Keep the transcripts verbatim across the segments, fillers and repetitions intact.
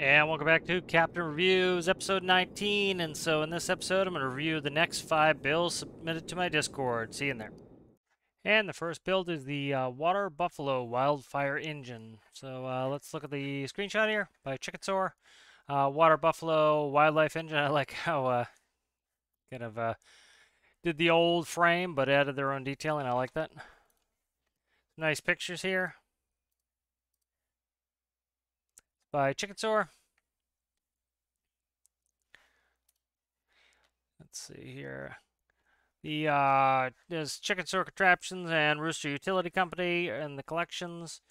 And welcome back to Captain Reviews, episode nineteen. And so in this episode, I'm going to review the next five builds submitted to my Discord. See you in there. And the first build is the uh, Water Buffalo Wildfire Engine. So uh, let's look at the screenshot here by Chickensaur. Uh, Water Buffalo Wildlife Engine. I like how uh, kind of uh, did the old frame, but added their own detailing. I like that. Nice pictures here. By Chickensaur. Let's see here. The uh, there's Chickensaur contraptions and Rooster Utility Company and the collections.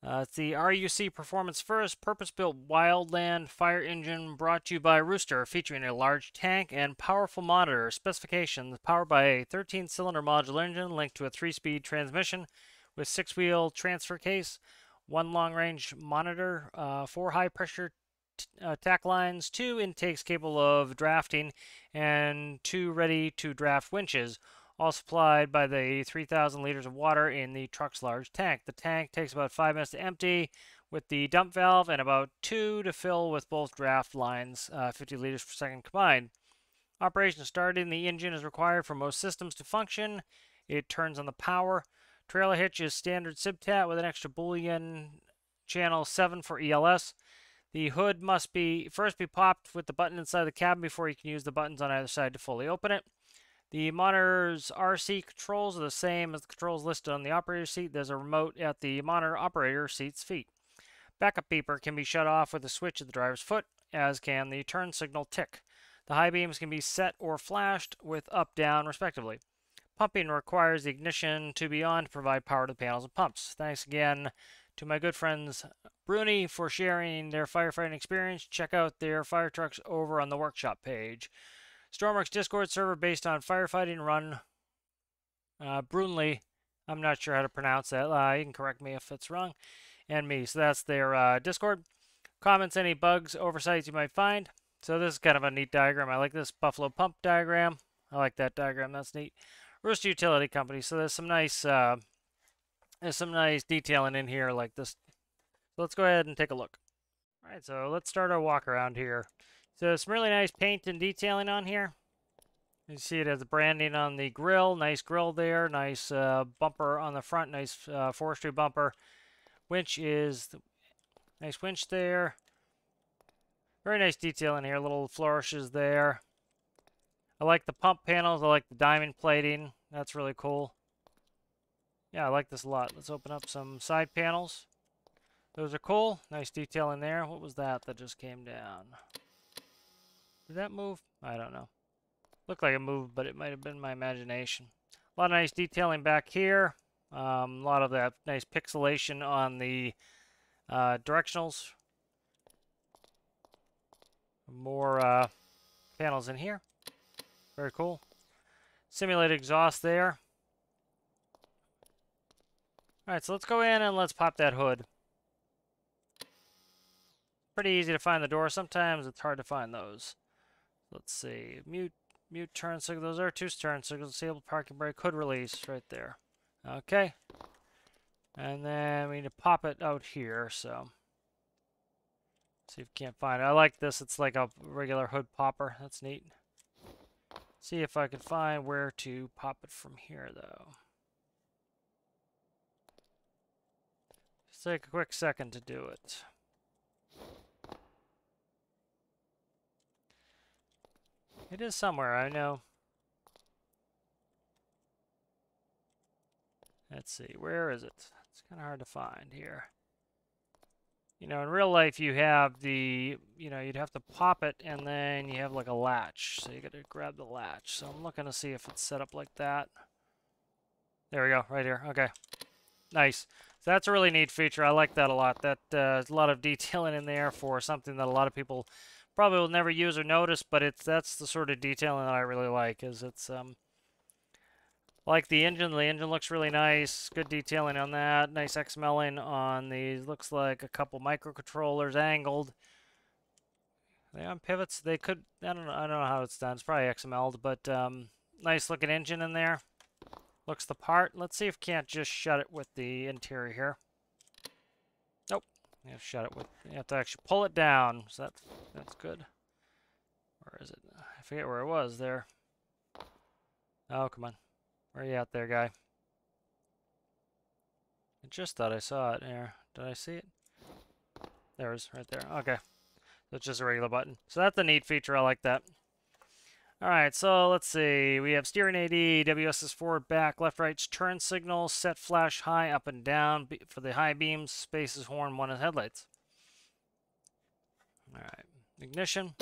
Uh, it's the R U C Performance First Purpose Built Wildland Fire Engine, brought to you by Rooster, featuring a large tank and powerful monitor. Specifications: powered by a thirteen cylinder modular engine linked to a three speed transmission with six wheel transfer case, one long-range monitor, uh, four high-pressure uh, tack lines, two intakes capable of drafting, and two ready-to-draft winches, all supplied by the three thousand liters of water in the truck's large tank. The tank takes about five minutes to empty with the dump valve and about two to fill with both draft lines, uh, fifty liters per second combined. Operation starting. The engine is required for most systems to function. It turns on the power. Trailer hitch is standard SIBTAT with an extra boolean channel seven for E L S. The hood must be first be popped with the button inside the cabin before you can use the buttons on either side to fully open it. The monitor's R C controls are the same as the controls listed on the operator seat. There's a remote at the monitor operator seat's feet. Backup beeper can be shut off with a switch at the driver's foot, as can the turn signal tick. The high beams can be set or flashed with up, down, respectively. Pumping requires the ignition to be on to provide power to the panels and pumps. Thanks again to my good friends Bruni for sharing their firefighting experience. Check out their fire trucks over on the workshop page. Stormworks Discord server based on firefighting run uh, Brunley. I'm not sure how to pronounce that. Uh, you can correct me if it's wrong. And me. So that's their uh, Discord. Comments, any bugs, oversights you might find. So this is kind of a neat diagram. I like this Buffalo Pump diagram. I like that diagram. That's neat. Rooster Utility Company. So there's some nice, uh, there's some nice detailing in here like this. So let's go ahead and take a look. All right, so let's start our walk around here. So some really nice paint and detailing on here. You can see it has the branding on the grill. Nice grill there. Nice uh, bumper on the front. Nice uh, forestry bumper. Winch is the nice winch there. Very nice detailing here. Little flourishes there. I like the pump panels. I like the diamond plating. That's really cool. Yeah, I like this a lot. Let's open up some side panels. Those are cool. Nice detail in there. What was that that just came down? Did that move? I don't know. Looked like it moved, but it might have been my imagination. A lot of nice detailing back here. Um, a lot of that nice pixelation on the uh, directionals. More uh, panels in here. Very cool. Simulated exhaust there. Alright, so let's go in and let's pop that hood. Pretty easy to find the door. Sometimes it's hard to find those. Let's see. Mute, mute turn signal. Those are two turn signals. Disabled parking brake. Hood release right there. Okay. And then we need to pop it out here. So, see if you can't find it. I like this. It's like a regular hood popper. That's neat. See if I can find where to pop it from here, though. Just take a quick second to do it. It is somewhere, I know. Let's see, where is it? It's kind of hard to find here. You know, in real life, you have the, you know, you'd have to pop it, and then you have, like, a latch. So you got to grab the latch. So I'm looking to see if it's set up like that. There we go, right here. Okay. Nice. So that's a really neat feature. I like that a lot. That uh, a lot of detailing in there for something that a lot of people probably will never use or notice, but it's that's the sort of detailing that I really like, is it's, um, like the engine, the engine looks really nice. Good detailing on that. Nice XMLing on these. Looks like a couple microcontrollers angled. Are they on pivots? They could. I don't know. I don't know how it's done. It's probably X M L'd, but um, nice looking engine in there. Looks the part. Let's see if can't just shut it with the interior here. Nope. You have to shut it with. You have to actually pull it down. So that's that's good. Where is it? I forget where it was there. Oh, come on. Where are you out there, guy? I just thought I saw it there. Did I see it? There it is, right there. Okay. So it's just a regular button. So that's a neat feature. I like that. All right, so let's see. We have steering A D, W S S forward, back, left, right, turn signal, set flash high, up and down for the high beams, spaces, horn, one is headlights. All right, ignition,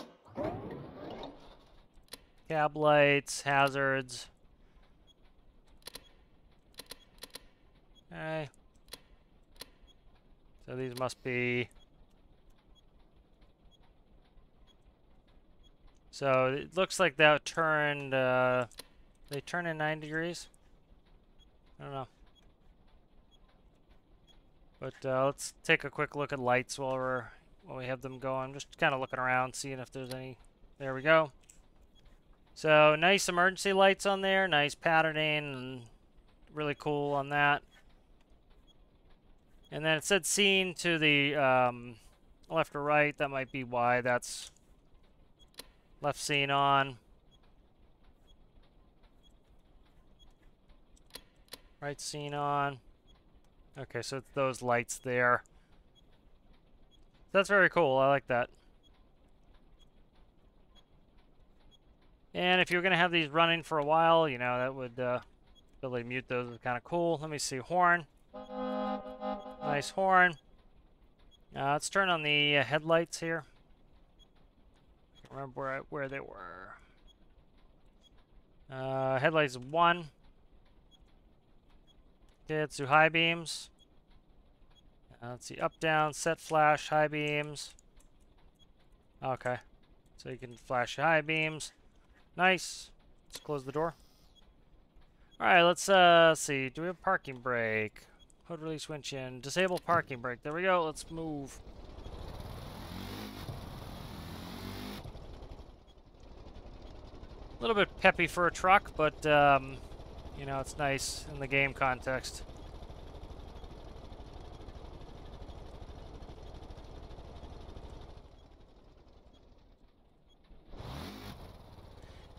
cab lights, hazards. Okay. So these must be. So it looks like that turned, uh, they turn in nine degrees. I don't know. But uh, let's take a quick look at lights while we're while we have them going. Just kind of looking around, seeing if there's any. There we go. So nice emergency lights on there. Nice patterning, and really cool on that. And then it said seen to the um, left or right. That might be why that's. Left scene on. Right scene on. Okay, so it's those lights there. That's very cool. I like that. And if you're going to have these running for a while, you know, that would uh, really mute those. Is kind of cool. Let me see. Horn. Nice horn. Uh, let's turn on the uh, headlights here. Remember where, I, where they were. Uh, headlights one. Okay, let's do high beams. Uh, let's see, up, down, set flash, high beams. Okay, so you can flash high beams. Nice. Let's close the door. All right, let's uh, see. Do we have parking brake? Hood release winch in. Disable parking brake. There we go. Let's move. A little bit peppy for a truck, but, um, you know, it's nice in the game context.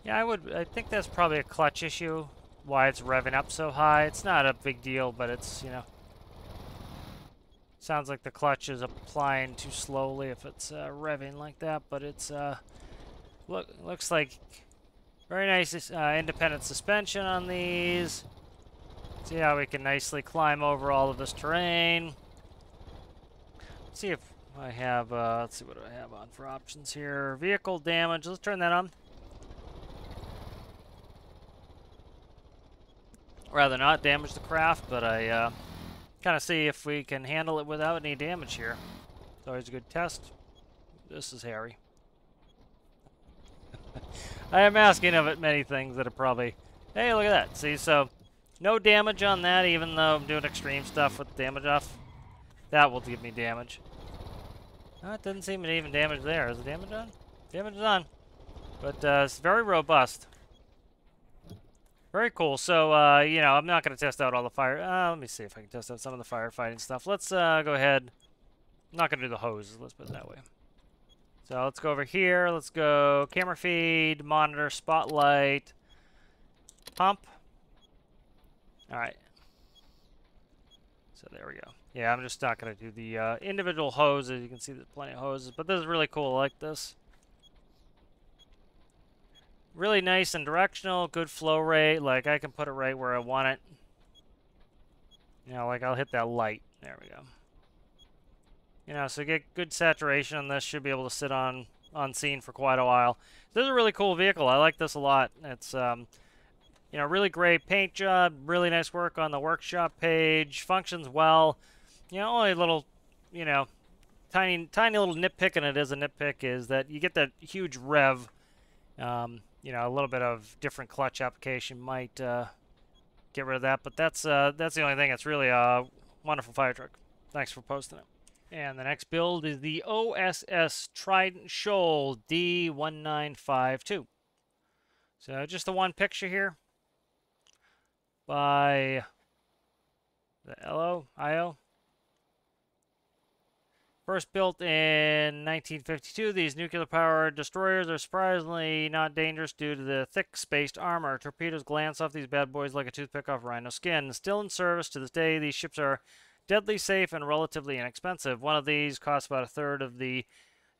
Yeah, I would, I think that's probably a clutch issue, why it's revving up so high. It's not a big deal, but it's, you know, sounds like the clutch is applying too slowly if it's uh, revving like that, but it's, uh, look, looks like... Very nice uh, independent suspension on these. See how we can nicely climb over all of this terrain. Let's see if I have, uh, let's see what do I have on for options here. Vehicle damage, let's turn that on. Rather not damage the craft, but I uh, kind of see if we can handle it without any damage here. It's always a good test. This is hairy. I am asking of it many things that are probably... Hey, look at that. See, so no damage on that, even though I'm doing extreme stuff with damage off. That will give me damage. No, it doesn't seem to even damage there. Is the damage on? Damage is on. But uh, it's very robust. Very cool. So, uh, you know, I'm not going to test out all the fire... Uh, let me see if I can test out some of the firefighting stuff. Let's uh, go ahead. I'm not going to do the hoses. Let's put it that way. So let's go over here. Let's go camera feed, monitor, spotlight, pump. All right. So there we go. Yeah, I'm just not going to do the uh, individual hoses. You can see there's plenty of hoses, but this is really cool. I like this. Really nice and directional, good flow rate. Like I can put it right where I want it. You know, like I'll hit that light. There we go. You know, so get good saturation on this. Should be able to sit on on scene for quite a while. This is a really cool vehicle. I like this a lot. It's um, you know, really great paint job. Really nice work on the workshop page. Functions well. You know, only little, you know, tiny tiny little nitpick, and it is a nitpick, is that you get that huge rev. Um, you know, a little bit of different clutch application might uh, get rid of that, but that's uh, that's the only thing. It's really a wonderful fire truck. Thanks for posting it. And the next build is the O S S Trident Shoal D one nine five two. So just the one picture here by the L O, I O. First built in nineteen fifty-two, these nuclear-powered destroyers are surprisingly not dangerous due to the thick, spaced armor. Torpedoes glance off these bad boys like a toothpick off rhino skin. Still in service to this day, these ships are deadly safe and relatively inexpensive. One of these costs about a third of the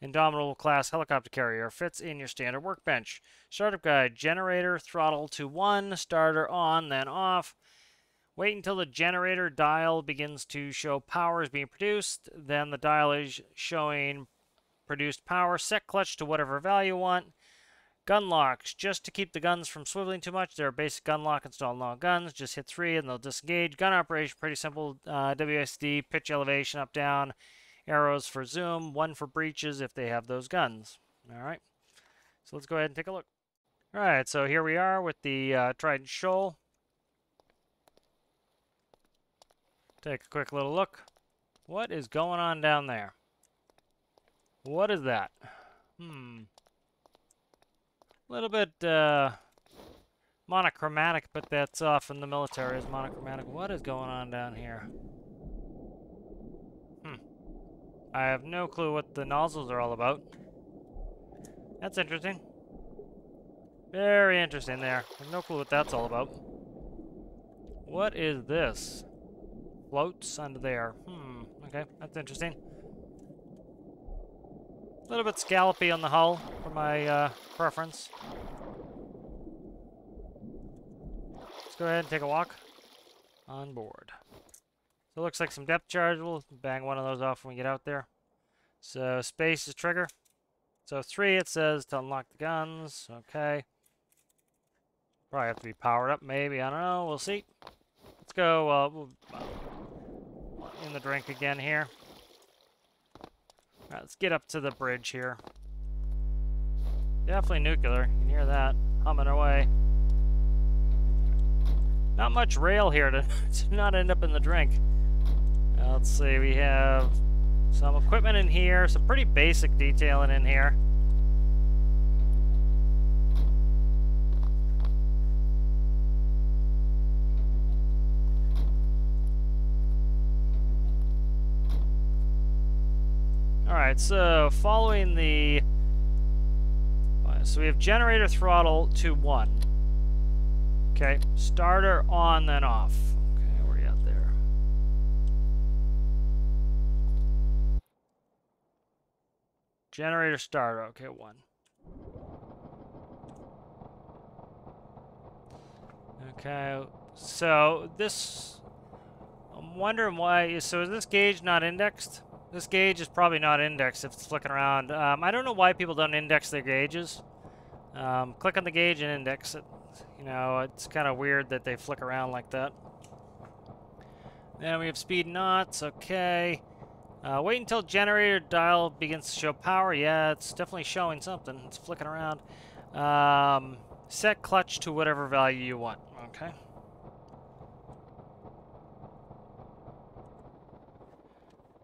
Indomitable-class helicopter carrier. Fits in your standard workbench. Startup guide, generator, throttle to one, starter on, then off. Wait until the generator dial begins to show power is being produced. Then the dial is showing produced power. Set clutch to whatever value you want. Gun locks. Just to keep the guns from swiveling too much, there are basic gun lock installed on all guns. Just hit three and they'll disengage. Gun operation, pretty simple. Uh, W S D, pitch elevation, up, down. Arrows for zoom. One for breaches if they have those guns. All right. So let's go ahead and take a look. All right. So here we are with the uh, Trident Shoal. Take a quick little look. What is going on down there? What is that? Hmm. A little bit uh, monochromatic, but that's often the military is monochromatic. What is going on down here? Hmm. I have no clue what the nozzles are all about. That's interesting. Very interesting there. I have no clue what that's all about. What is this? Floats under there. Hmm. Okay, that's interesting. A little bit scallopy on the hull for my uh, preference. Let's go ahead and take a walk on board. So it looks like some depth charge. We'll bang one of those off when we get out there. So space is trigger. So three, it says to unlock the guns. Okay. Probably have to be powered up, maybe. I don't know. We'll see. Let's go. Uh, we'll, uh, in the drink again here. Alright, let's get up to the bridge here. Definitely nuclear. You can hear that humming away. Not much rail here to, to not end up in the drink. Uh, let's see, we have some equipment in here, some pretty basic detailing in here. Alright, so following the... So we have generator throttle to one. Okay, starter on then off. Okay, where are you out there? Generator starter, okay, one. Okay, so this... I'm wondering why... So is this gauge not indexed? This gauge is probably not indexed if it's flicking around. Um, I don't know why people don't index their gauges. Um, click on the gauge and index it. You know, it's kind of weird that they flick around like that. Then we have speed knots. Okay. Uh, wait until generator dial begins to show power. Yeah, it's definitely showing something. It's flicking around. Um, set clutch to whatever value you want. Okay.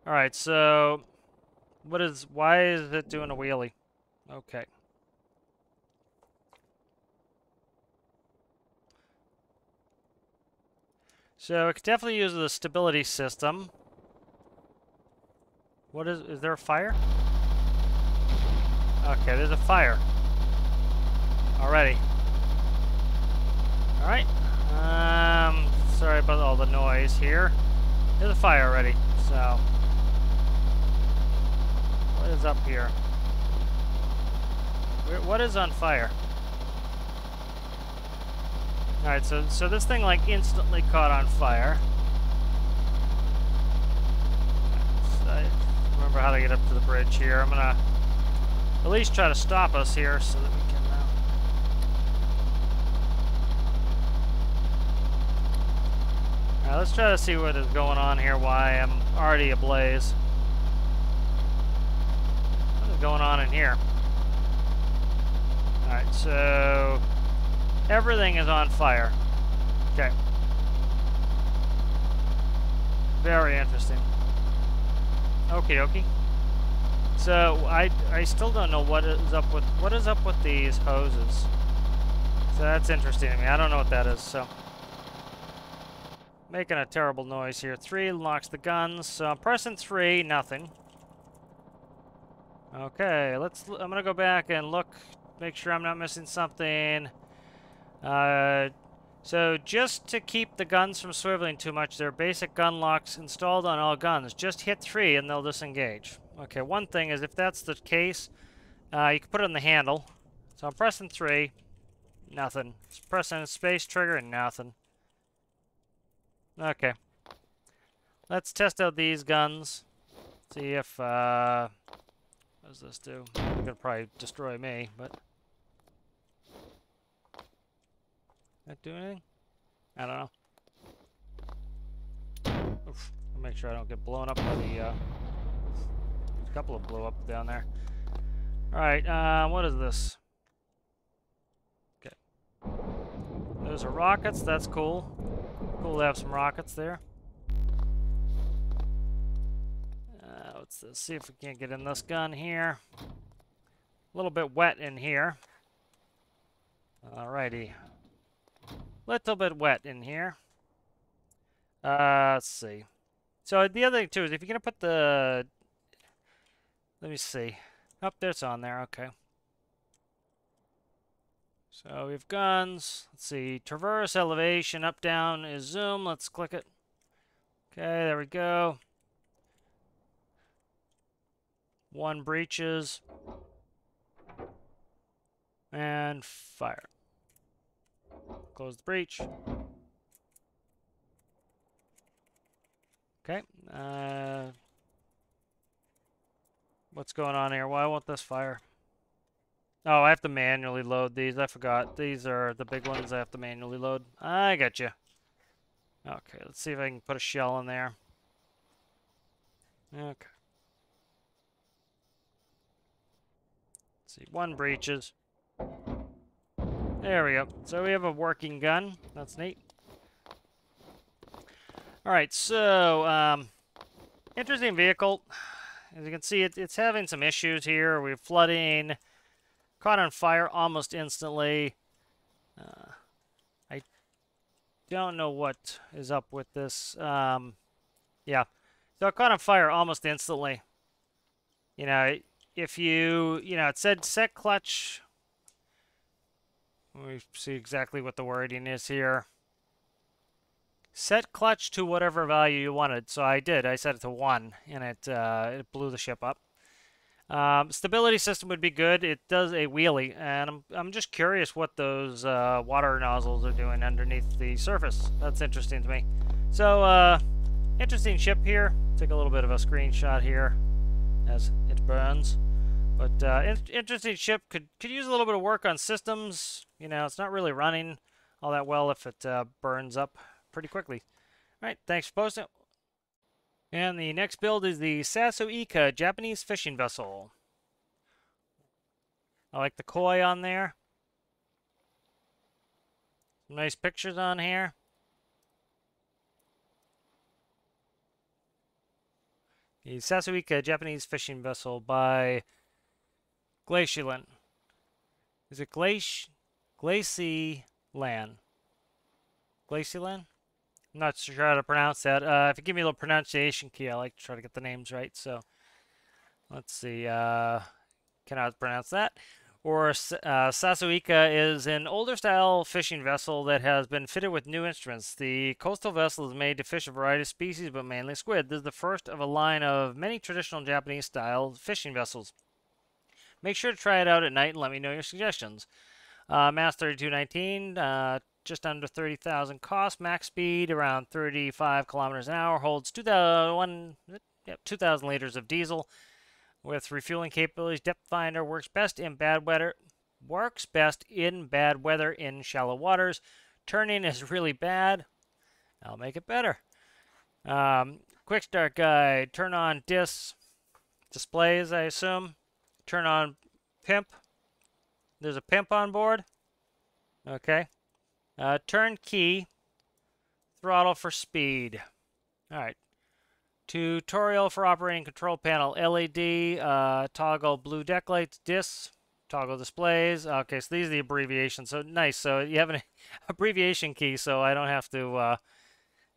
All right, so what is? Why is it doing a wheelie? Okay. So it could definitely use the stability system. What is? Is there a fire? Okay, there's a fire. Already. All right. Um, sorry about all the noise here. There's a fire already, so. What is up here? What is on fire? All right, so so this thing like instantly caught on fire. I remember how to get up to the bridge here. I'm gonna at least try to stop us here so that we can. Uh... All right, let's try to see what is going on here. Why I'm already ablaze. Going on in here. All right, so everything is on fire. Okay. Very interesting. Okie dokie. So I I still don't know what is up with what is up with these hoses. So that's interesting to me. I don't know what that is. So making a terrible noise here. Three locks the guns. So I'm pressing three, nothing. Okay, let's. I'm gonna go back and look, make sure I'm not missing something. Uh, so just to keep the guns from swiveling too much, there are basic gun locks installed on all guns. Just hit three and they'll disengage. Okay, one thing is if that's the case, uh, you can put it on the handle. So I'm pressing three, nothing. Just pressing space trigger and nothing. Okay. Let's test out these guns. See if, uh, what does this do? It's gonna probably destroy me, but. That do anything? I don't know. Oof. I'll make sure I don't get blown up by the, uh, there's a couple of blow up down there. Alright, uh, what is this? Okay. Those are rockets, that's cool. Cool to have some rockets there. Uh, let's, let's see if we can't get in this gun here. A little bit wet in here. Alrighty. Little bit wet in here. Uh, let's see. So the other thing too is if you're gonna put the, let me see. Oh, there's on there. Okay. So we have guns. Let's see. Traverse, elevation, up, down is zoom. Let's click it. Okay, there we go. One breaches and fire. Close the breach. Okay. Uh, what's going on here? Why won't this fire? Oh, I have to manually load these. I forgot. These are the big ones I have to manually load. I got you. Okay, let's see if I can put a shell in there. Okay. Let's see. One breaches. There we go. So we have a working gun. That's neat. Alright, so, um, interesting vehicle. As you can see, it, it's having some issues here. We're flooding. Caught on fire almost instantly. Uh, I don't know what is up with this. Um, yeah. So it caught on fire almost instantly. You know, if you, you know, it said set clutch. We see exactly what the wording is here. Set clutch to whatever value you wanted. So I did. I set it to one, and it uh, it blew the ship up. Um, stability system would be good. It does a wheelie, and I'm I'm just curious what those uh, water nozzles are doing underneath the surface. That's interesting to me. So uh, interesting ship here. Take a little bit of a screenshot here as it burns. But uh, in interesting ship could could use a little bit of work on systems. You know, it's not really running all that well if it uh, burns up pretty quickly. All right, thanks for posting. And the next build is the Sasu Ika Japanese fishing vessel. I like the koi on there. Some nice pictures on here. The Sasu Ika Japanese fishing vessel by Glacialan. Is it Glaci... Glacialan? Glacialan? I'm not sure how to pronounce that. Uh, if you give me a little pronunciation key, I like to try to get the names right. So, let's see. Uh, cannot pronounce that. Or, uh, Sasu Ika is an older-style fishing vessel that has been fitted with new instruments. The coastal vessel is made to fish a variety of species, but mainly squid. This is the first of a line of many traditional Japanese-style fishing vessels. Make sure to try it out at night and let me know your suggestions. Uh, mass thirty-two nineteen, uh, just under thirty thousand cost. Max speed around thirty-five kilometers an hour. Holds two thousand liters of diesel with refueling capabilities. Depth finder works best in bad weather. Works best in bad weather in shallow waters. Turning is really bad. I'll make it better. Um, quick start guide. Turn on discs. Displays, I assume. Turn on pimp. There's a pimp on board. Okay. Uh, turn key. Throttle for speed. All right. Tutorial for operating control panel. L E D. Uh, toggle blue deck lights. Discs. Toggle displays. Okay, so these are the abbreviations. So nice. So you have an abbreviation key, so I don't have to. Uh,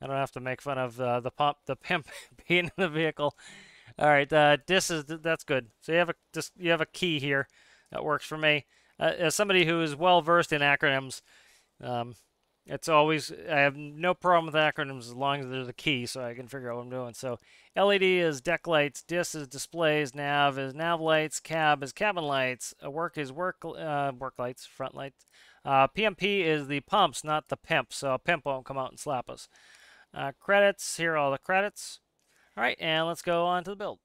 I don't have to make fun of uh, the pump, the pimp being in the vehicle. All right, uh, this is that's good. So you have a this, you have a key here that works for me. Uh, as somebody who is well versed in acronyms, um, it's always I have no problem with acronyms as long as there's a key, so I can figure out what I'm doing. So L E D is deck lights, D I S is displays, nav is nav lights, cab is cabin lights, work is work uh, work lights, front lights. Uh, P M P is the pumps, not the pimp, so a pimp won't come out and slap us. Uh, credits, here are all the credits. All right, and let's go on to the build.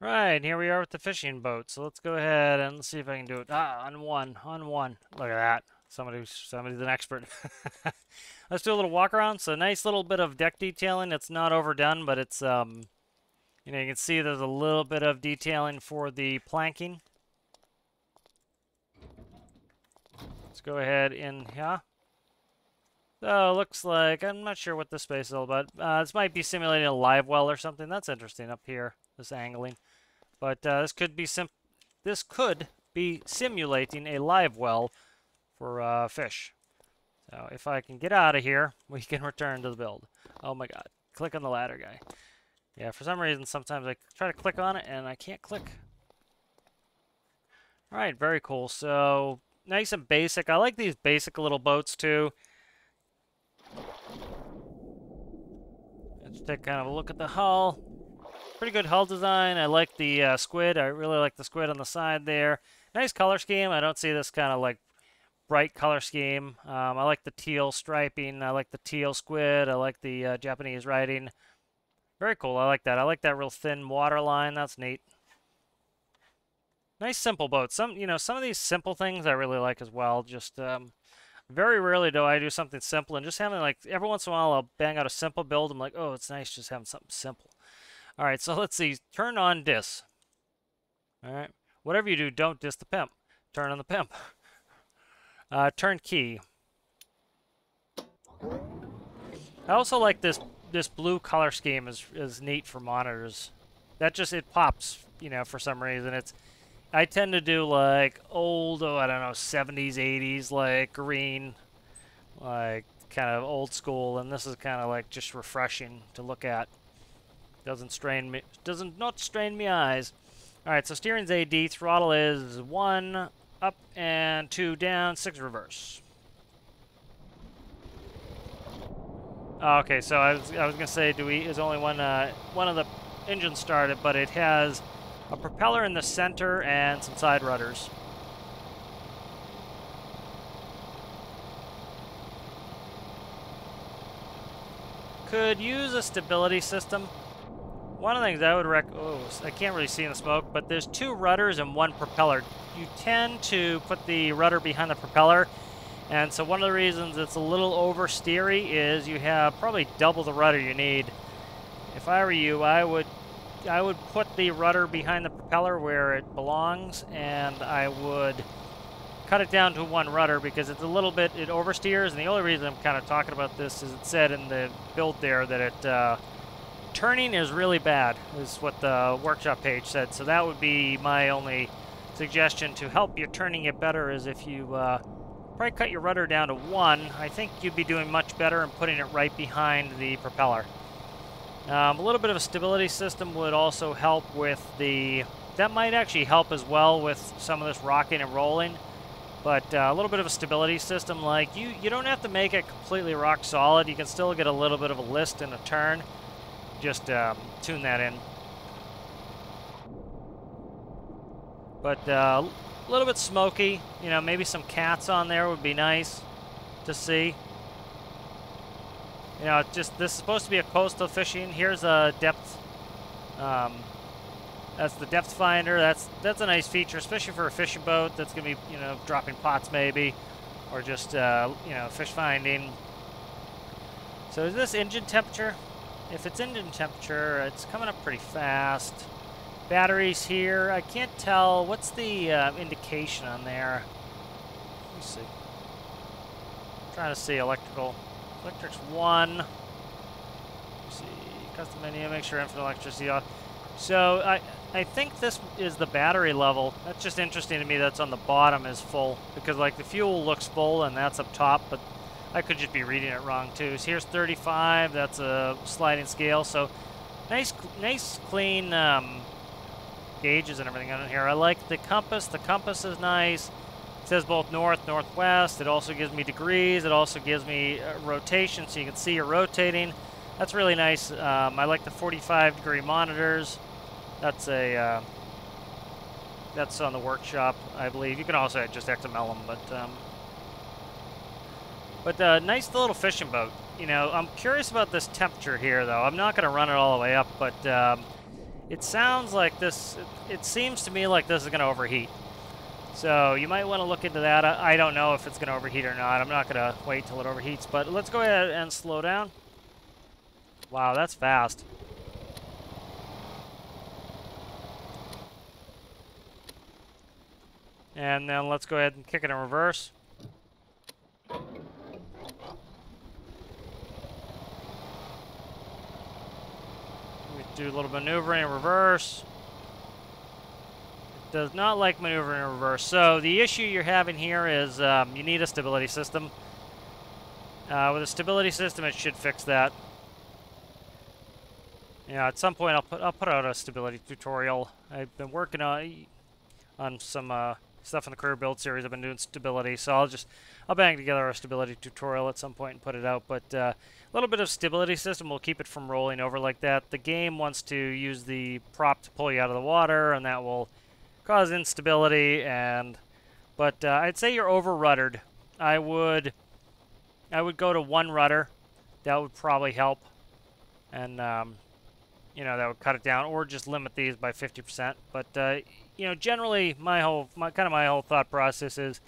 Right, here we are with the fishing boat. So let's go ahead and let's see if I can do it. Ah, on one, on one. Look at that. Somebody, somebody's an expert. Let's do a little walk around. So nice little bit of deck detailing. It's not overdone, but it's, um, you know, you can see there's a little bit of detailing for the planking. Let's go ahead in here. So looks like, I'm not sure what this space is all about. Uh, this might be simulating a live well or something. That's interesting up here, this angling. But uh, this could be sim this could be simulating a live well for uh, fish. So if I can get out of here, we can return to the build. Oh my god, click on the ladder guy. Yeah, for some reason, sometimes I try to click on it and I can't click. All right, very cool. So nice and basic. I like these basic little boats too. Let's take kind of a look at the hull. Pretty good hull design. I like the uh, squid. I really like the squid on the side there. Nice color scheme. I don't see this kind of like bright color scheme. Um, I like the teal striping. I like the teal squid. I like the uh, Japanese writing. Very cool. I like that. I like that real thin water line. That's neat. Nice simple boat. Some, you know, some of these simple things I really like as well. Just, um, very rarely do I do something simple, and just having, like, every once in a while I'll bang out a simple build. I'm like, oh, it's nice just having something simple. All right, so let's see. Turn on D I S. All right. Whatever you do, don't D I S the pimp. Turn on the pimp. Uh, turn key. I also like this this blue color scheme is, is neat for monitors. That just, it pops, you know, for some reason. It's I tend to do like old, oh, I don't know, seventies, eighties, like green, like kind of old school, and this is kind of like just refreshing to look at. Doesn't strain me, doesn't not strain me eyes. All right, so steering's A D, throttle is one up and two down, six reverse. Oh, okay, so I was I was gonna say, do we is only one uh, one of the engines started, but it has a propeller in the center and some side rudders. Could use a stability system. One of the things I would rec- oh, I can't really see in the smoke, but there's two rudders and one propeller. You tend to put the rudder behind the propeller, and so one of the reasons it's a little oversteery is you have probably double the rudder you need. If I were you, I would I would put the rudder behind the propeller where it belongs, and I would cut it down to one rudder because it's a little bit, it oversteers, and the only reason I'm kind of talking about this is it said in the build there that it, uh, turning is really bad, is what the workshop page said, so that would be my only suggestion to help you turning it better is if you, uh, probably cut your rudder down to one, I think you'd be doing much better and putting it right behind the propeller. Um, a little bit of a stability system would also help with the, that might actually help as well with some of this rocking and rolling, but uh, a little bit of a stability system, like you, you don't have to make it completely rock solid, you can still get a little bit of a list and a turn, just um, tune that in. But uh, a little bit smoky, you know, maybe some cats on there would be nice to see. You know, it's just, this is supposed to be a coastal fishing. Here's a depth, um, that's the depth finder. That's that's a nice feature, especially for a fishing boat that's going to be, you know, dropping pots maybe, or just, uh, you know, fish finding. So is this engine temperature? If it's engine temperature, it's coming up pretty fast. Batteries here, I can't tell. What's the uh, indication on there? Let me see. I'm trying to see electrical. Electric's one. Let's see, custom menu, make sure infinite electricity off. So I I think this is the battery level. That's just interesting to me. That's on the bottom is full, because like the fuel looks full and that's up top, but I could just be reading it wrong too. So here's thirty-five, that's a sliding scale. So Nice, nice clean um, gauges and everything on here. I like the compass. The compass is nice. It says both north, northwest. It also gives me degrees. It also gives me uh, rotation, so you can see you're rotating. That's really nice. Um, I like the forty-five degree monitors. That's a uh, that's on the workshop, I believe. You can also just X M L them, but um, but uh, nice little fishing boat. You know, I'm curious about this temperature here, though. I'm not going to run it all the way up, but um, it sounds like this, it, it seems to me like this is going to overheat. So you might want to look into that. I, I don't know if it's going to overheat or not. I'm not going to wait till it overheats, but let's go ahead and slow down. Wow, that's fast. And then let's go ahead and kick it in reverse. Do a little maneuvering in reverse. It does not like maneuvering in reverse. So the issue you're having here is um, you need a stability system. Uh, with a stability system, it should fix that. You know, at some point I'll put I'll put out a stability tutorial. I've been working on on some uh, stuff in the career build series. I've been doing stability, so I'll just I'll bang together a stability tutorial at some point and put it out. But uh, little bit of stability system will keep it from rolling over like that. The game wants to use the prop to pull you out of the water, and that will cause instability. And but uh, I'd say you're over ruddered. I would, I would go to one rudder. That would probably help, and um, you know, that would cut it down, or just limit these by fifty percent. But uh, you know, generally, my whole, my kind of my whole thought process is,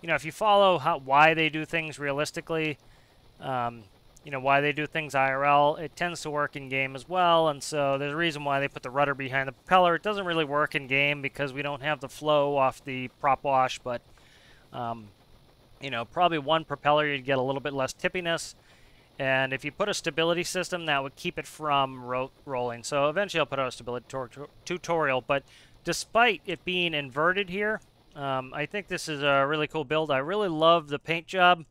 you know, if you follow how why they do things realistically. Um, You know, why they do things I R L, it tends to work in game as well, and so there's a reason why they put the rudder behind the propeller. It doesn't really work in game because we don't have the flow off the prop wash, but um, you know, probably one propeller you'd get a little bit less tippiness, and if you put a stability system, that would keep it from ro rolling. So eventually I'll put out a stability tutorial, but despite it being inverted here, um, I think this is a really cool build. I really love the paint job.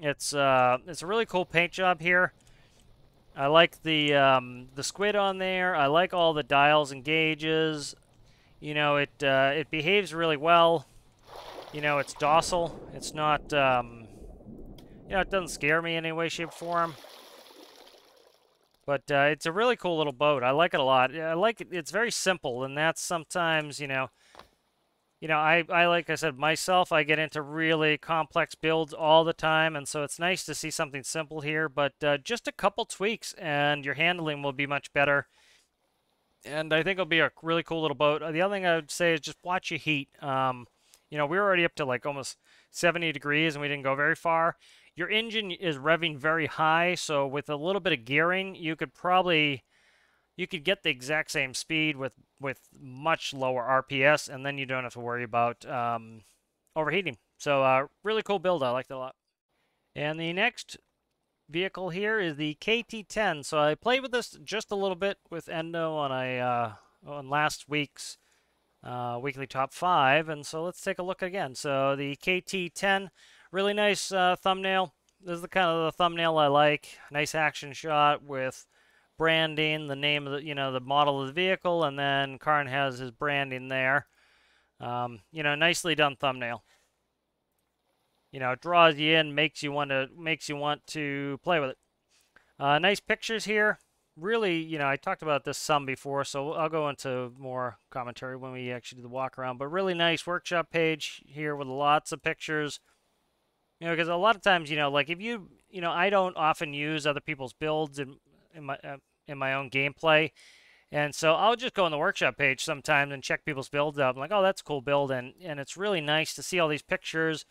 It's uh, it's a really cool paint job here. I like the um, the squid on there. I like all the dials and gauges. You know, it uh, it behaves really well. You know, it's docile. It's not um, you know, it doesn't scare me in any way, shape, or form. But uh, it's a really cool little boat. I like it a lot. I like it. It's very simple, and that's sometimes, you know. You know, I, I, like I said, myself, I get into really complex builds all the time, and so it's nice to see something simple here, but uh, just a couple tweaks, and your handling will be much better. And I think it'll be a really cool little boat. The other thing I would say is just watch your heat. Um, you know, we were already up to like almost seventy degrees, and we didn't go very far. Your engine is revving very high, so with a little bit of gearing, you could probably... You could get the exact same speed with, with much lower R P S, and then you don't have to worry about um, overheating. So uh, really cool build. I liked it a lot. And the next vehicle here is the K T ten. So I played with this just a little bit with Endo on, a, uh, on last week's uh, weekly top five. And so let's take a look again. So the K T ten, really nice uh, thumbnail. This is the kind of the thumbnail I like. Nice action shot with... branding, the name of the, you know, the model of the vehicle, and then Karn has his branding there. Um, you know, nicely done thumbnail. You know, it draws you in, makes you want to, makes you want to play with it. Uh, nice pictures here. Really, you know, I talked about this some before, so I'll go into more commentary when we actually do the walk around. But really nice workshop page here with lots of pictures. You know, because a lot of times, you know, like if you, you know, I don't often use other people's builds and in my uh, in my own gameplay, and so I'll just go on the workshop page sometimes and check people's builds up. I'm like, oh, that's a cool build, and and it's really nice to see all these pictures,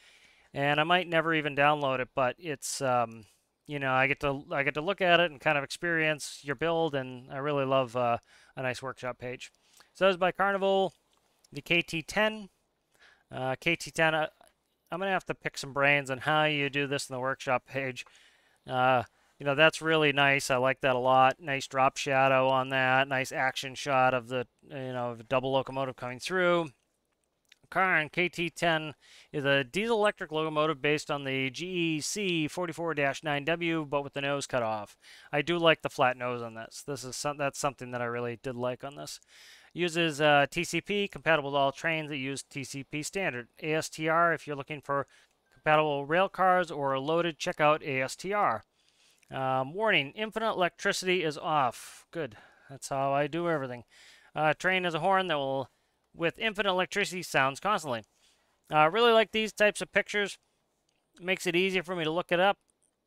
and I might never even download it, but it's um you know, I get to I get to look at it and kind of experience your build, and I really love uh, a nice workshop page. So that's by Karnivool, the K T ten, uh, K T ten. Uh, I'm gonna have to pick some brains on how you do this in the workshop page. Uh, You know, that's really nice. I like that a lot. Nice drop shadow on that. Nice action shot of the, you know, double locomotive coming through. car, and K T ten is a diesel-electric locomotive based on the G E C forty-four dash nine W, but with the nose cut off. I do like the flat nose on this. This is some, that's something that I really did like on this. Uses uh, T C P, compatible with all trains that use T C P standard. A S T R, if you're looking for compatible rail cars or loaded, check out A S T R. Um, warning, infinite electricity is off. Good, that's how I do everything. Uh, train is a horn that will, with infinite electricity, sounds constantly. I uh, really like these types of pictures. It makes it easier for me to look it up,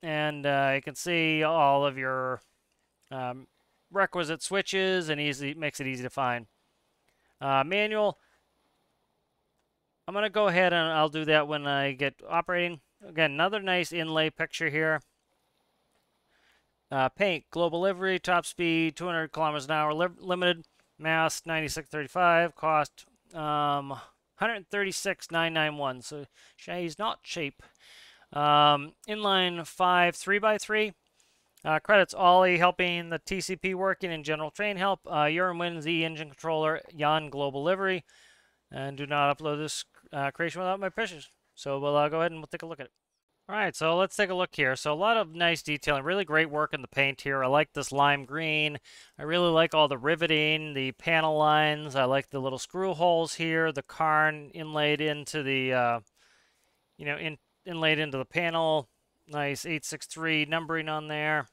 and uh, you can see all of your um, requisite switches, and easy makes it easy to find. Uh, manual, I'm going to go ahead and I'll do that when I get operating. Again, another nice inlay picture here. Uh, paint, global livery, top speed, two hundred kilometers an hour, li limited, mass ninety-six thirty-five, cost um, one hundred thirty-six thousand nine hundred ninety-one, so he's not cheap. Um, inline five three by three. Uh, credits Ollie helping the T C P working and general train help. Uh, Your and Wind Z engine controller, Yon global livery. And do not upload this uh, creation without my pictures. So we'll uh, go ahead and we'll take a look at it. All right, so let's take a look here. So a lot of nice detailing, really great work in the paint here. I like this lime green. I really like all the riveting, the panel lines. I like the little screw holes here, the cairn inlaid into the, uh, you know, in, inlaid into the panel. Nice eight six three numbering on there.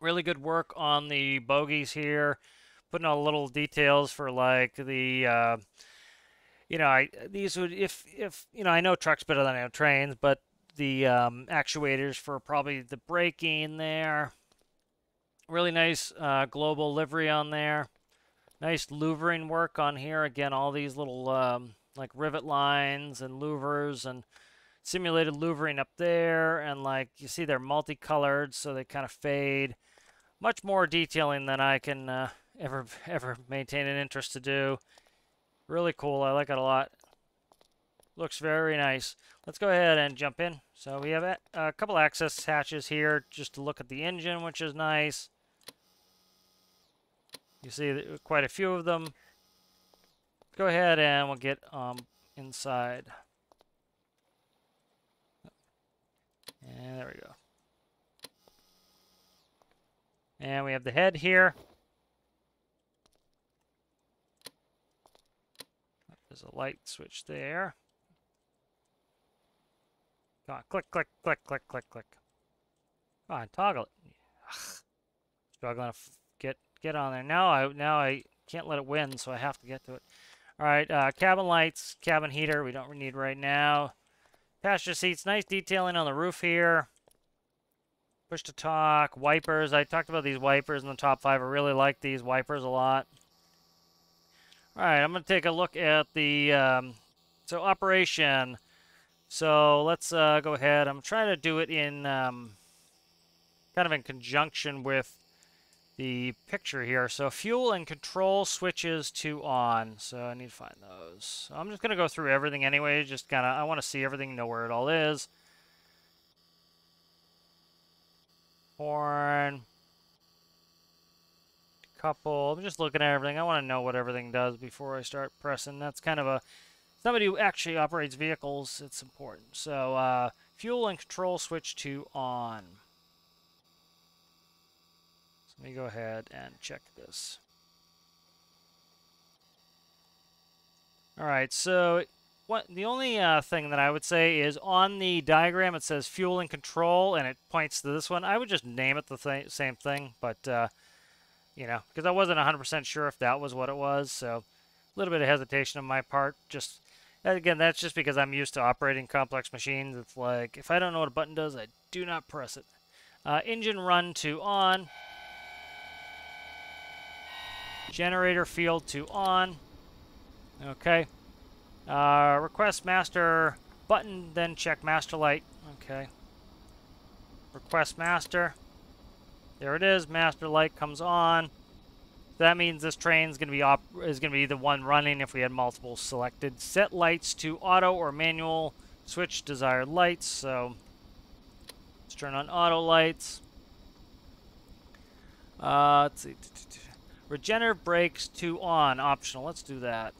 Really good work on the bogies here. Putting all the little details for like the... Uh, You know, I, these would, if, if, you know, I know trucks better than I know trains, but the um, actuators for probably the braking there. Really nice uh, global livery on there. Nice louvering work on here. Again, all these little, um, like, rivet lines and louvers and simulated louvering up there. And, like, you see they're multicolored, so they kind of fade. Much more detailing than I can uh, ever, ever maintain an interest to do. Really cool. I like it a lot. Looks very nice. Let's go ahead and jump in. So we have a, a couple access hatches here just to look at the engine, which is nice. You see quite a few of them. Go ahead and we'll get um, inside. And there we go. And we have the head here. There's a light switch there. Come on, click, click, click, click, click, click. Come on, toggle it. Ugh. Struggling to get get on there. Now I now I can't let it win, so I have to get to it. All right, uh, cabin lights, cabin heater. We don't need right now. Passenger seats. Nice detailing on the roof here. Push to talk. Wipers. I talked about these wipers in the top five. I really like these wipers a lot. All right, I'm going to take a look at the, um, so operation. So let's uh, go ahead. I'm trying to do it in, um, kind of in conjunction with the picture here. So fuel and control switches to on. So I need to find those. So I'm just going to go through everything anyway. Just kind of, I want to see everything, know where it all is. Horn. Couple. I'm just looking at everything. I want to know what everything does before I start pressing. That's kind of a... Somebody who actually operates vehicles, it's important. So, uh, fuel and control switch to on. So let me go ahead and check this. Alright, so what the only uh, thing that I would say is on the diagram it says fuel and control and it points to this one. I would just name it the th- same thing, but... Uh, You know, because I wasn't one hundred percent sure if that was what it was, so a little bit of hesitation on my part. Just, again, that's just because I'm used to operating complex machines. It's like, if I don't know what a button does, I do not press it. Uh, engine run to on. Generator field to on. Okay. Uh, request master button, then check master light. Okay. Request master. There it is. Master light comes on. That means this train's going to be op is going to be the one running if we had multiple selected. Set lights to auto or manual. Switch desired lights. So let's turn on auto lights. Uh, let's see. Regenerative brakes to on optional. Let's do that.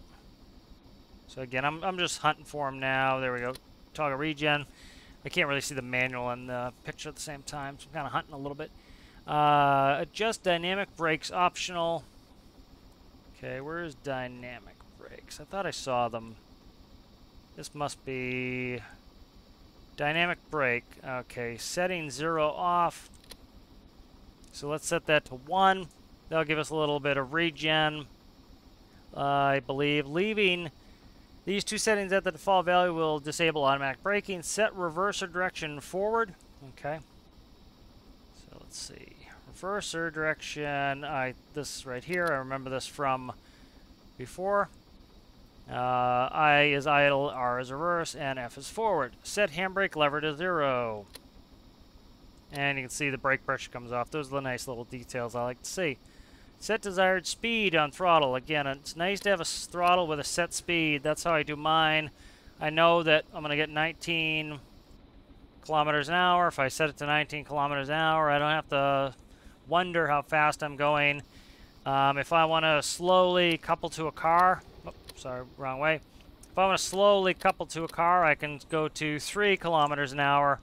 So again, I'm, I'm just hunting for them now. There we go. Toggle regen. I can't really see the manual and the picture at the same time, so I'm kind of hunting a little bit. Uh, adjust dynamic brakes optional. Okay, where is dynamic brakes? I thought I saw them. This must be dynamic brake. Okay, setting zero off. So let's set that to one. That'll give us a little bit of regen, uh, I believe. Leaving these two settings at the default value will disable automatic braking. Set reverser direction forward. Okay. So let's see. Reverser direction. I this right here. I remember this from before. Uh, I is idle, R is reverse, and F is forward. Set handbrake lever to zero. And you can see the brake pressure comes off. Those are the nice little details I like to see. Set desired speed on throttle. Again, it's nice to have a throttle with a set speed. That's how I do mine. I know that I'm going to get nineteen kilometers an hour. If I set it to nineteen kilometers an hour, I don't have to wonder how fast I'm going. Um, if I want to slowly couple to a car, oh, sorry, wrong way. If I want to slowly couple to a car, I can go to three kilometers an hour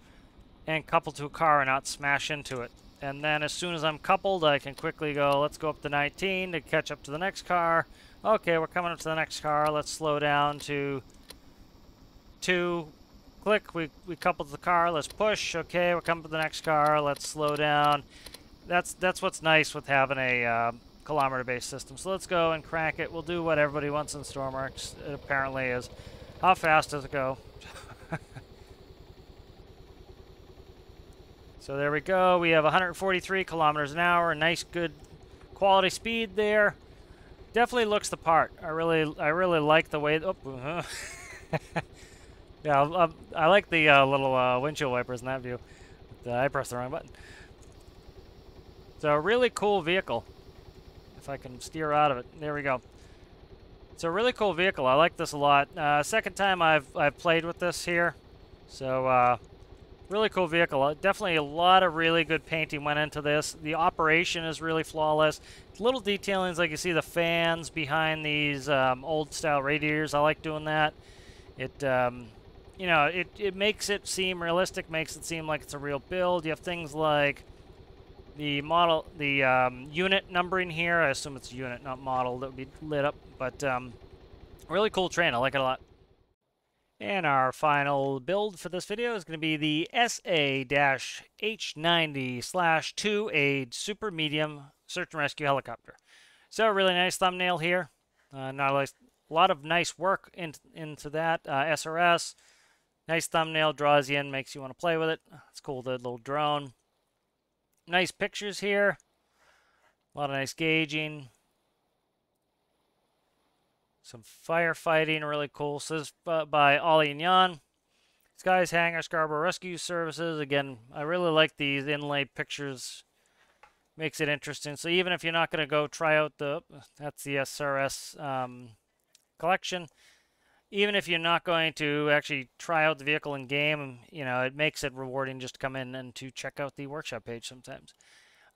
and couple to a car and not smash into it. And then as soon as I'm coupled, I can quickly go, let's go up to nineteen to catch up to the next car. Okay, we're coming up to the next car. Let's slow down to two. Click, we, we coupled the car. Let's push. Okay, we're coming to the next car. Let's slow down. That's, that's what's nice with having a uh, kilometer-based system. So let's go and crank it. We'll do what everybody wants in Stormworks, it apparently is. How fast does it go? So there we go. We have one hundred forty-three kilometers an hour. Nice, good quality speed there. Definitely looks the part. I really, I really like the way. Oh, uh-huh. Yeah, I, I, I like the uh, little uh, windshield wipers in that view. But, uh, I pressed the wrong button. It's a really cool vehicle. If I can steer out of it, there we go. It's a really cool vehicle. I like this a lot. Uh, second time I've I've played with this here, so. Uh, Really cool vehicle. Definitely a lot of really good painting went into this. The operation is really flawless. Little detailings like you see the fans behind these um, old-style radiators. I like doing that. It, um, you know, it, it makes it seem realistic, makes it seem like it's a real build. You have things like the model, the um, unit numbering here. I assume it's unit, not model, that would be lit up. But um, really cool train. I like it a lot. And our final build for this video is going to be the S A H ninety slash two A I D Super Medium Search and Rescue Helicopter. So a really nice thumbnail here. Uh, not a lot of nice work in, into that. Uh, S R S, nice thumbnail, draws you in, makes you want to play with it. It's cool, the little drone. Nice pictures here. A lot of nice gauging. Some firefighting, really cool. So this uh, by Ollie and Yon. Skies Hangar, Scarborough Rescue Services. Again, I really like these inlay pictures. Makes it interesting. So even if you're not going to go try out the, that's the S R S um, collection. Even if you're not going to actually try out the vehicle in game, you know, it makes it rewarding just to come in and to check out the workshop page sometimes.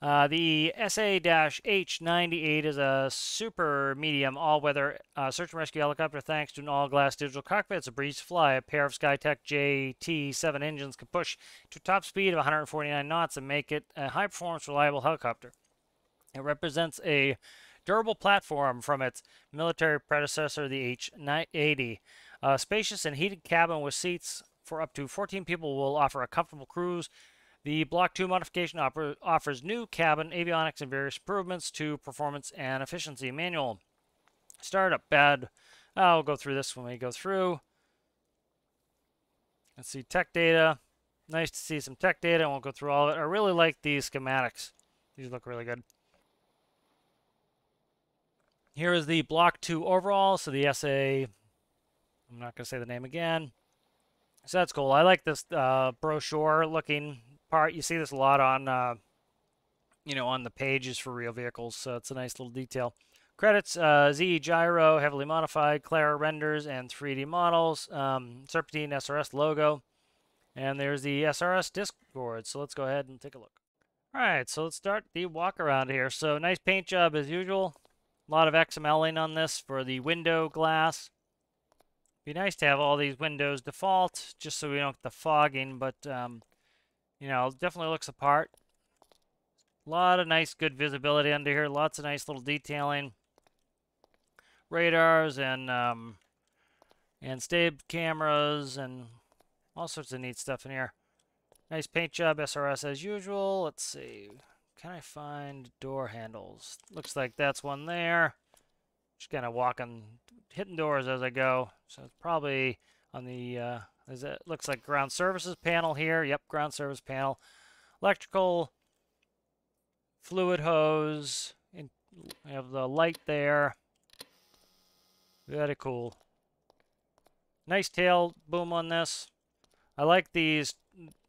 Uh, the S A H ninety-eight is a super medium all-weather uh, search and rescue helicopter thanks to an all-glass digital cockpit. It's a breeze to fly. A pair of SkyTech J T seven engines can push to top speed of one hundred forty-nine knots and make it a high-performance, reliable helicopter. It represents a durable platform from its military predecessor, the H nine eighty. A spacious and heated cabin with seats for up to fourteen people will offer a comfortable cruise. The Block two modification offers new cabin, avionics, and various improvements to performance and efficiency. Manual startup bad. I'll go through this when we go through. Let's see tech data. Nice to see some tech data. I won't go through all of it. I really like these schematics. These look really good. Here is the Block two overall. So the S A, I'm not going to say the name again. So that's cool. I like this uh, brochure looking part. You see this a lot on uh you know on the pages for real vehicles, so it's a nice little detail. Credits, uh Z gyro heavily modified, Clara renders and three D models, um Serpentine S R S logo, and there's the S R S Discord. So let's go ahead and take a look. All right, so let's start the walk around here. So nice paint job as usual, a lot of XMLing on this for the window glass. Be nice to have all these windows default, just so we don't get the fogging, but um, you know, definitely looks a part. A lot of nice, good visibility under here. Lots of nice little detailing, radars and um, and stab cameras and all sorts of neat stuff in here. Nice paint job, S R S as usual. Let's see. Can I find door handles? Looks like that's one there. Just kind of walking, hitting doors as I go. So it's probably on the, uh, is it, looks like ground services panel here. Yep, ground service panel. Electrical, fluid hose. In, we have the light there. Very cool. Nice tail boom on this. I like these.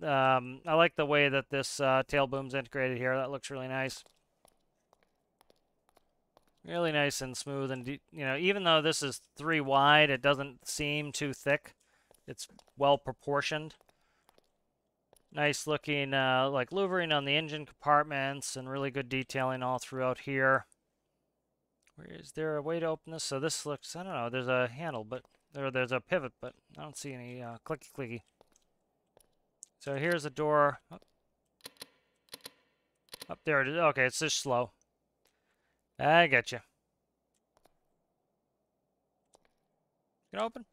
Um, I like the way that this uh, tail boom's integrated here. That looks really nice. Really nice and smooth, and you know, even though this is three wide, it doesn't seem too thick. It's well proportioned. Nice looking, uh, like louvering on the engine compartments, and really good detailing all throughout here. Where is there a way to open this? So this looks, I don't know. There's a handle, but there, there's a pivot, but I don't see any uh, clicky clicky. So here's the door. Oh. Up there it is. Okay, it's just slow. I got you. Can I open?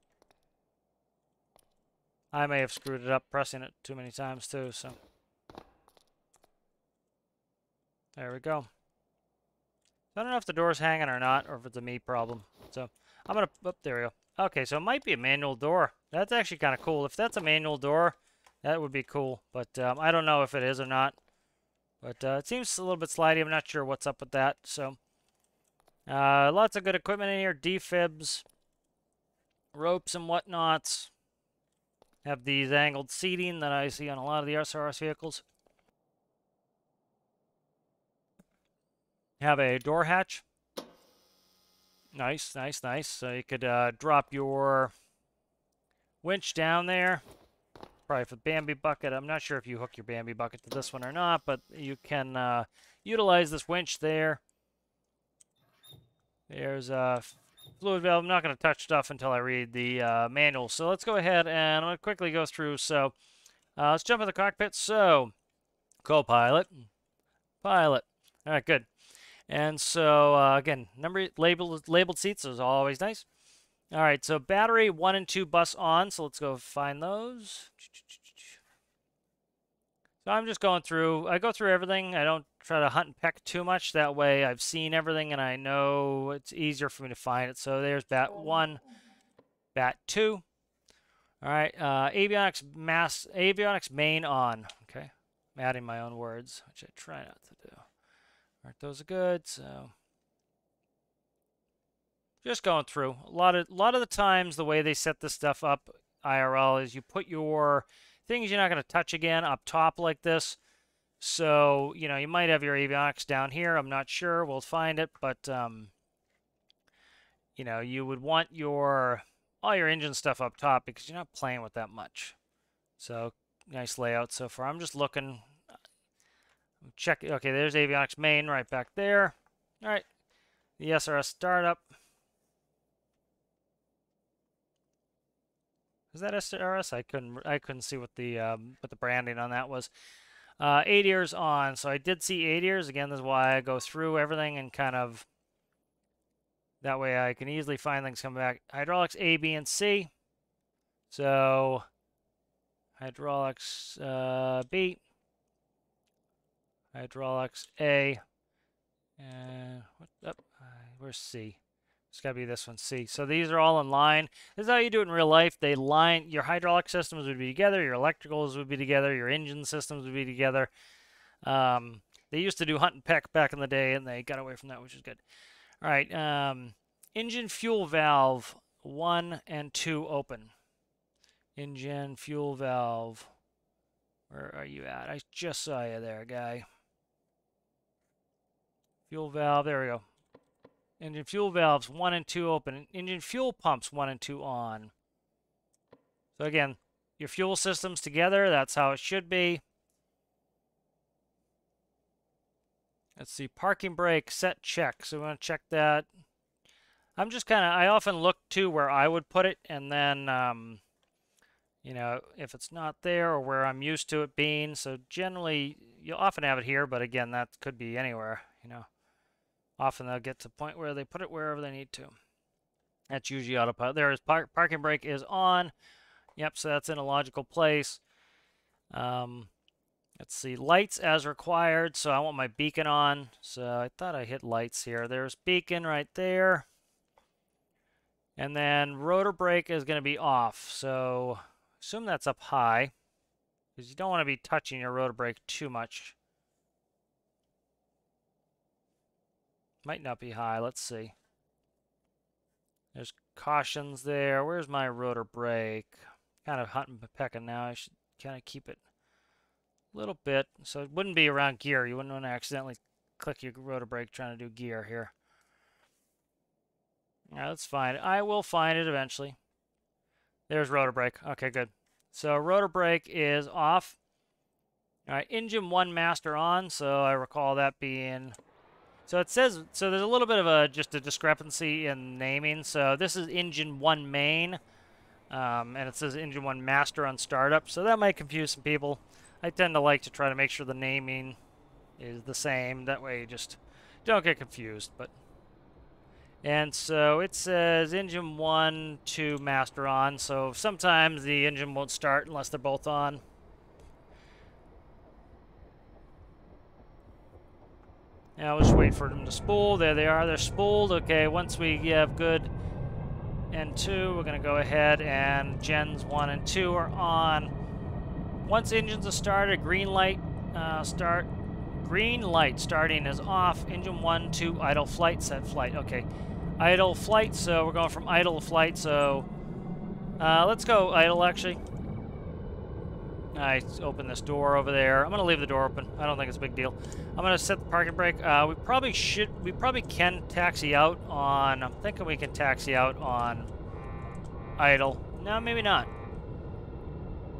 I may have screwed it up pressing it too many times too, so. There we go. I don't know if the door's hanging or not, or if it's a me problem. So I'm gonna, oh, there we go. Okay, so it might be a manual door. That's actually kind of cool. If that's a manual door, that would be cool. But um, I don't know if it is or not. But uh, it seems a little bit slidey. I'm not sure what's up with that, so. Uh, lots of good equipment in here. Defibs, ropes and whatnots. Have these angled seating that I see on a lot of the S R S vehicles. Have a door hatch. Nice, nice, nice. So you could uh, drop your winch down there. Probably for the Bambi bucket. I'm not sure if you hook your Bambi bucket to this one or not, but you can uh, utilize this winch there. There's a fluid valve. I'm not going to touch stuff until I read the uh, manual. So let's go ahead and I'm going to quickly go through. So uh, let's jump in the cockpit. So co-pilot, pilot. All right, good. And so uh, again, number labeled labeled seats is always nice. All right, so battery one and two bus on, so let's go find those. So I'm just going through, I go through everything. I don't try to hunt and peck too much. That way I've seen everything and I know it's easier for me to find it. So there's bat one, bat two. All right, uh, avionics mass, avionics main on. Okay, I'm adding my own words, which I try not to do. Aren't those good, so. Just going through a lot of a lot of the times the way they set this stuff up I R L is you put your things you're not going to touch again up top like this. So you know you might have your avionics down here. I'm not sure. We'll find it, but um, you know you would want your all your engine stuff up top because you're not playing with that much. So nice layout so far. I'm just looking. I'm checking. Okay, there's avionics main right back there. All right, the S R S startup. Is that S R S? I couldn't. I couldn't see what the um, what the branding on that was. Uh, eight ears on. So I did see eight ears again. That's why I go through everything and kind of that way I can easily find things coming back. Hydraulics A, B, and C. So hydraulics uh, B, hydraulics A, and what? Oh, where's C? It's got to be this one, C. So these are all in line. This is how you do it in real life. They line, your hydraulic systems would be together, your electricals would be together, your engine systems would be together. Um, they used to do hunt and peck back in the day, and they got away from that, which is good. All right, um, engine fuel valve one and two open. Engine fuel valve, where are you at? I just saw you there, guy. Fuel valve, there we go. Engine fuel valves one and two open. Engine fuel pumps one and two on. So again, your fuel systems together. That's how it should be. Let's see. Parking brake set check. So we want to check that. I'm just kind of, I often look to where I would put it, and then, um, you know, if it's not there or where I'm used to it being. So generally, you'll often have it here, but again, that could be anywhere, you know. Often they'll get to the point where they put it wherever they need to. That's usually autopilot. There is park, parking brake is on. Yep, so that's in a logical place. Um, let's see, lights as required. So I want my beacon on. So I thought I hit lights here. There's beacon right there. And then rotor brake is going to be off. So assume that's up high, because you don't want to be touching your rotor brake too much. Might not be high. Let's see. There's cautions there. Where's my rotor brake? Kind of hunting and pecking now. I should kind of keep it a little bit. So it wouldn't be around gear. You wouldn't want to accidentally click your rotor brake trying to do gear here. Yeah, let's find it. I will find it eventually. There's rotor brake. Okay, good. So rotor brake is off. All right, engine one master on. So I recall that being. So it says. So there's a little bit of a just a discrepancy in naming. So this is engine one main, um, and it says engine one master on startup. So that might confuse some people. I tend to like to try to make sure the naming is the same. That way you just don't get confused. But. And so it says engine one, two, master on. So sometimes the engine won't start unless they're both on. Now we'll just wait for them to spool. There they are. They're spooled. Okay, once we have good N two, we're going to go ahead and gens one and two are on. Once engines are started, green light uh, start. Green light starting is off. Engine one, two, idle flight, set flight. Okay. Idle flight, so we're going from idle to flight, so uh, let's go idle, actually. I open this door over there. I'm going to leave the door open. I don't think it's a big deal. I'm going to set the parking brake. Uh, we probably should, we probably can taxi out on, I'm thinking we can taxi out on idle. No, maybe not.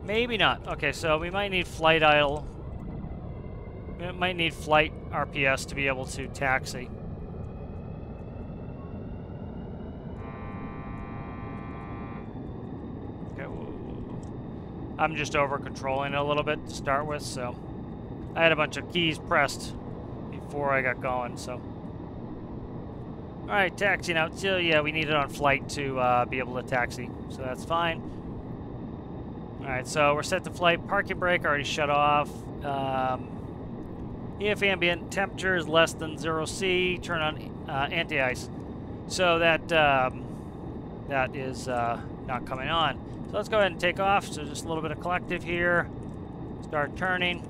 Maybe not. Okay, so we might need flight idle. It might need flight R P S to be able to taxi. I'm just over-controlling it a little bit to start with, so I had a bunch of keys pressed before I got going, so. All right, taxiing out. So, yeah, we need it on flight to uh, be able to taxi, so that's fine. All right, so we're set to flight. Parking brake already shut off. Um, if ambient temperature is less than zero C, turn on uh, anti-ice. So that, um, that is uh, not coming on. So let's go ahead and take off. So just a little bit of collective here. Start turning.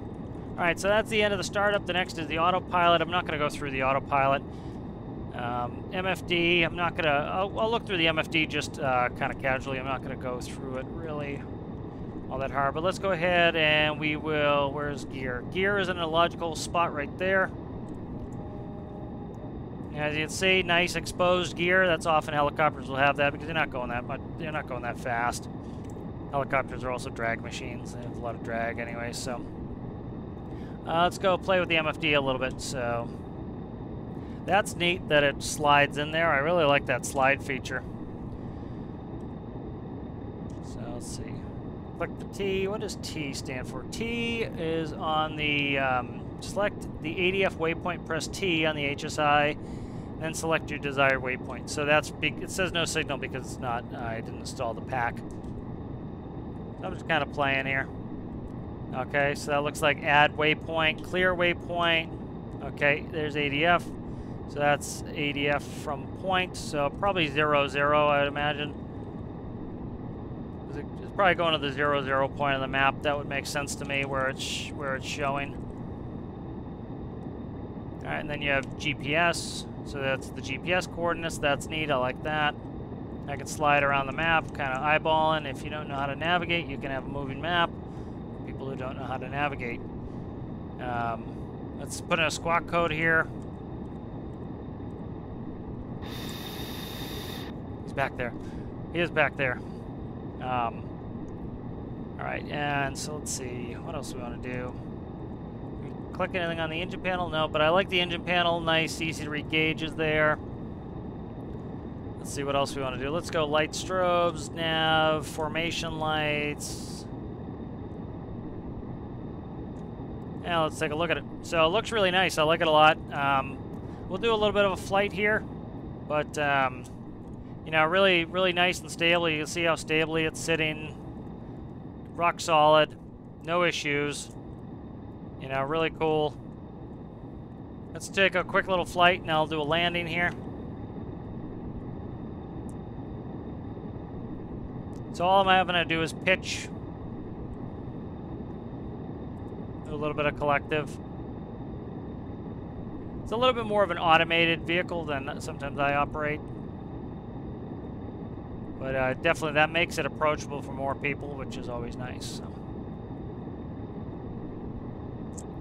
All right, so that's the end of the startup. The next is the autopilot. I'm not going to go through the autopilot. Um, M F D, I'm not going to... I'll, I'll look through the M F D just uh, kind of casually. I'm not going to go through it really all that hard. But let's go ahead and we will... Where's gear? Gear is in a logical spot right there. As you can see, nice exposed gear. That's often helicopters will have that because they're not going that much. They're not going that fast. Helicopters are also drag machines. They have a lot of drag anyway, so. Uh, let's go play with the M F D a little bit, so. That's neat that it slides in there. I really like that slide feature. So, let's see. Click the T. What does T stand for? T is on the, um, select the A D F waypoint, press T on the H S I, then select your desired waypoint. So that's, big, it says no signal because it's not, uh, I didn't install the pack. I'm just kind of playing here. Okay, so that looks like add waypoint, clear waypoint. Okay, there's A D F. So that's A D F from point, so probably zero, zero, I would imagine. It's probably going to the zero, zero point of the map. That would make sense to me where it's, where it's showing. All right, and then you have G P S. So that's the G P S coordinates. That's neat, I like that. I can slide around the map, kind of eyeballing. If you don't know how to navigate, you can have a moving map. People who don't know how to navigate. Um, let's put in a squawk code here. He's back there. He is back there. Um, all right, and so let's see. What else do we want to do? Click anything on the engine panel? No, but I like the engine panel. Nice, easy to read gauges there. Let's see what else we want to do. Let's go light strobes, nav, formation lights. Yeah, let's take a look at it. So it looks really nice. I like it a lot. Um, we'll do a little bit of a flight here, but um, you know, really, really nice and stable. You can see how stably it's sitting. Rock solid, no issues. You know, really cool. Let's take a quick little flight, and I'll do a landing here. So all I'm having to do is pitch. Do a little bit of collective. It's a little bit more of an automated vehicle than sometimes I operate. But uh, definitely that makes it approachable for more people, which is always nice. So.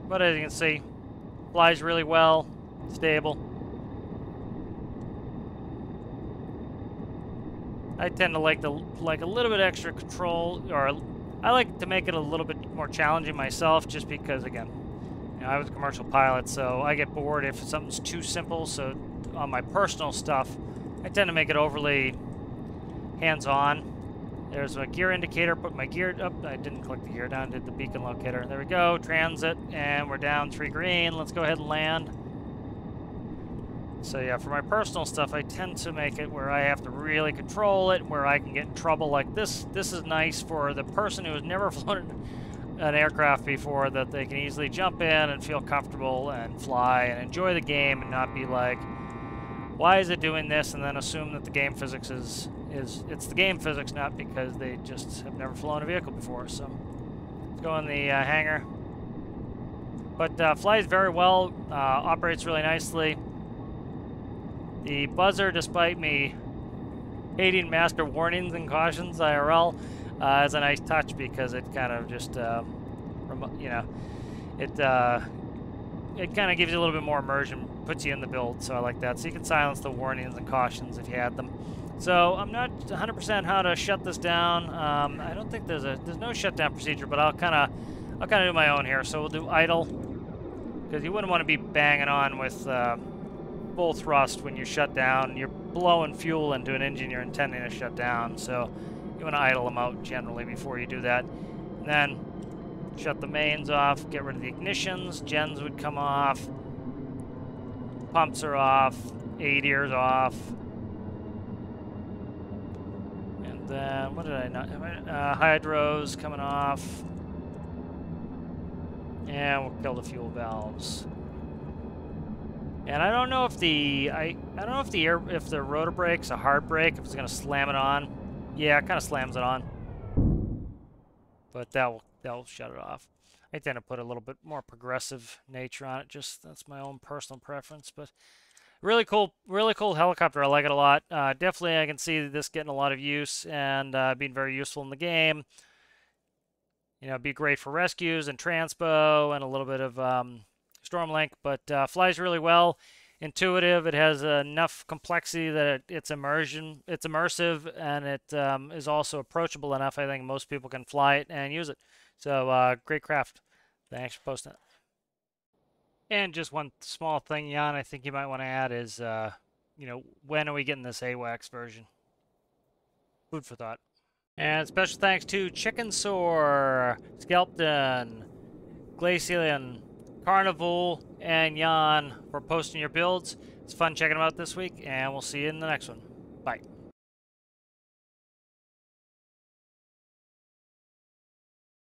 But as you can see, flies really well, stable. I tend to like the like a little bit extra control, or I like to make it a little bit more challenging myself, just because, again, you know, I was a commercial pilot, so I get bored if something's too simple. So on my personal stuff, I tend to make it overly hands-on. There's my gear indicator. Put my gear up. I didn't click the gear down. Did the beacon locator. There we go. Transit, and we're down three green. Let's go ahead and land. So yeah, for my personal stuff, I tend to make it where I have to really control it, where I can get in trouble like this. This is nice for the person who has never flown an aircraft before, that they can easily jump in and feel comfortable and fly and enjoy the game and not be like, why is it doing this? And then assume that the game physics is, is it's the game physics, not because they just have never flown a vehicle before. So let's go in the uh, hangar. But uh, flies very well, uh, operates really nicely. The buzzer, despite me hating master warnings and cautions, I R L, uh, is a nice touch, because it kind of just, uh, you know, it uh, it kind of gives you a little bit more immersion, puts you in the build, so I like that. So you can silence the warnings and cautions if you had them. So I'm not one hundred percent how to shut this down. Um, I don't think there's a, there's no shutdown procedure, but I'll kind of, I'll kind of do my own here. So we'll do idle, because you wouldn't want to be banging on with Uh, full thrust when you shut down. You're blowing fuel into an engine you're intending to shut down, so you want to idle them out generally before you do that. And then shut the mains off, get rid of the ignitions, gens would come off, pumps are off, A D Rs off, and then what did I not, uh, hydros coming off, and we'll kill the fuel valves. And I don't know if the I I don't know if the air if the rotor brake's a hard brake, if it's gonna slam it on. Yeah, it kind of slams it on, but that will that will shut it off. I tend to put a little bit more progressive nature on it. Just that's my own personal preference, but really cool, really cool helicopter. I like it a lot. Uh, definitely, I can see this getting a lot of use and uh, being very useful in the game. You know, it'd be great for rescues and transpo and a little bit of Um, Stormlink, but uh, flies really well, intuitive. It has enough complexity that it, it's immersion, it's immersive, and it um, is also approachable enough. I think most people can fly it and use it. So uh, great craft. Thanks for posting it. And just one small thing, Yon, I think you might want to add is, uh, you know, when are we getting this AWACS version? Food for thought. And special thanks to Chickensaur, Skelbton, Glacialan, Karnivool, and Yon for posting your builds. It's fun checking them out this week, and we'll see you in the next one. Bye.